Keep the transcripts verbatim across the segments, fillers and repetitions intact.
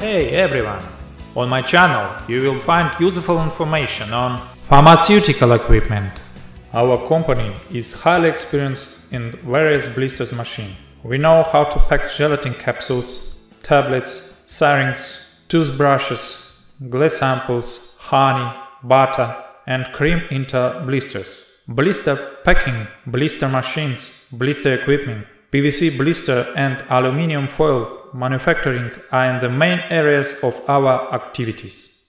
Hey everyone! On my channel you will find useful information on pharmaceutical equipment. Our company is highly experienced in various blisters machine. We know how to pack gelatin capsules, tablets, syringes, toothbrushes, glass samples, honey, butter and cream into blisters. Blister packing, blister machines, blister equipment, P V C blister and aluminium foil manufacturing are in the main areas of our activities.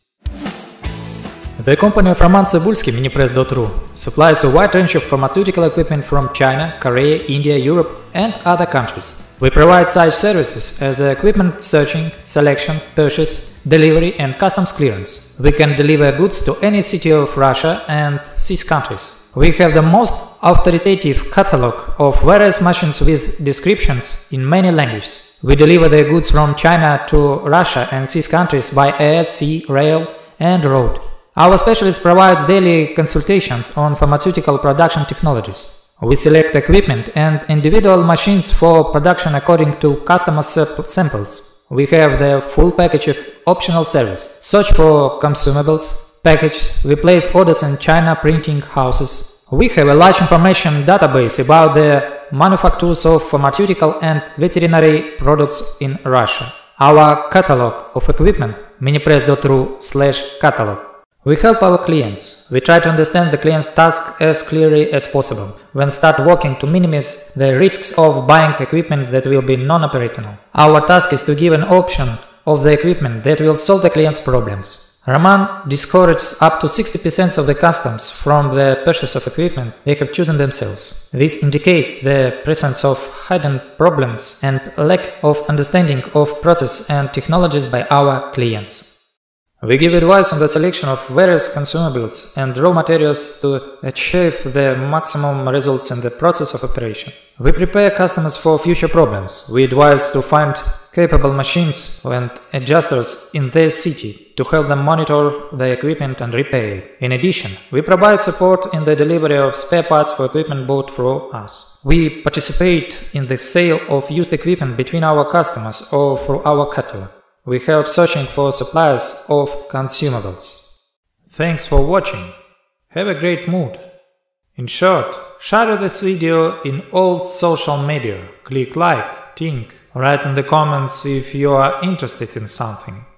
The company of Roman Tsibulsky, minipress dot r u, supplies a wide range of pharmaceutical equipment from China, Korea, India, Europe and other countries. We provide such services as equipment searching, selection, purchase, delivery and customs clearance. We can deliver goods to any city of Russia and six countries. We have the most authoritative catalog of various machines with descriptions in many languages. We deliver the goods from China to Russia and six countries by air, sea, rail and road. Our specialist provides daily consultations on pharmaceutical production technologies. We select equipment and individual machines for production according to customer samples. We have the full package of optional service, search for consumables, package, we place orders in China printing houses. We have a large information database about the manufacturers of pharmaceutical and veterinary products in Russia. Our catalog of equipment, minipress dot r u slash catalog. We help our clients. We try to understand the client's task as clearly as possible when start working to minimize the risks of buying equipment that will be non-operational. Our task is to give an option of the equipment that will solve the client's problems. Roman discourages up to sixty percent of the customers from the purchase of equipment they have chosen themselves. This indicates the presence of hidden problems and lack of understanding of process and technologies by our clients. We give advice on the selection of various consumables and raw materials to achieve the maximum results in the process of operation. We prepare customers for future problems. We advise to find capable machines and adjusters in their city to help them monitor the equipment and repair. In addition, we provide support in the delivery of spare parts for equipment bought through us. We participate in the sale of used equipment between our customers or through our catalog. We help searching for suppliers of consumables. Thanks for watching. Have a great mood. In short, share this video in all social media. Click like, think, write in the comments if you are interested in something.